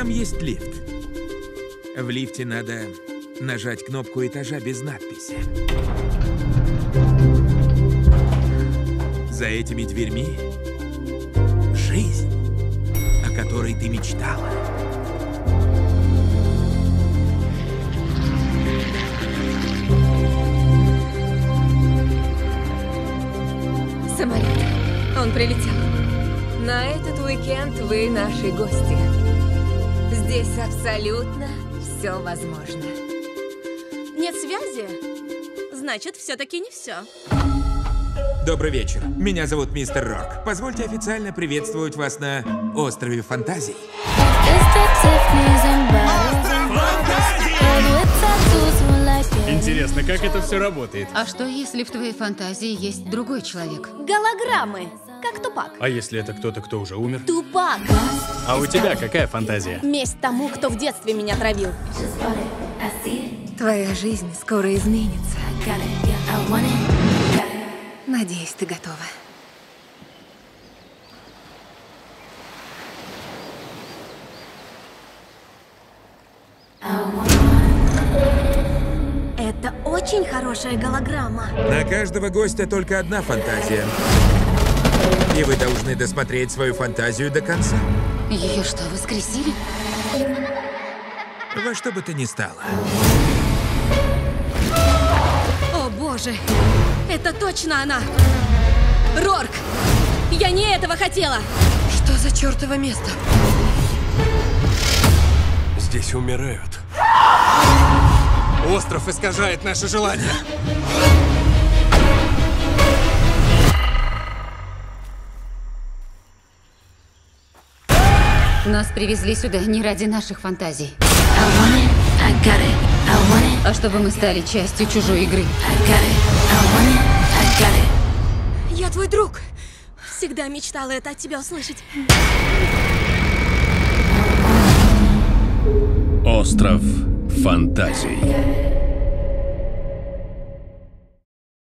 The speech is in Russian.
Там есть лифт. В лифте надо нажать кнопку этажа без надписи. За этими дверьми жизнь, о которой ты мечтала. Самолет. Он прилетел. На этот уикенд вы наши гости. Здесь абсолютно все возможно. Нет связи? Значит, все-таки не все. Добрый вечер. Меня зовут мистер Рок. Позвольте официально приветствовать вас на Острове Фантазий. Остров Фантазий! Интересно, как это все работает? А что, если в твоей фантазии есть другой человек? Голограммы, как Тупак. А если это кто-то, кто уже умер? Тупак! А у тебя какая фантазия? Месть тому, кто в детстве меня травил. Твоя жизнь скоро изменится. Надеюсь, ты готова. Это очень хорошая голограмма. На каждого гостя только одна фантазия. И вы должны досмотреть свою фантазию до конца. Ее что, воскресили? Во что бы то ни стало. О, боже! Это точно она! Рорк! Я не этого хотела! Что за чертово место? Здесь умирают. Остров искажает наши желания. Нас привезли сюда не ради наших фантазий. А чтобы мы стали частью чужой игры. Я твой друг. Всегда мечтала это от тебя услышать. Остров фантазий.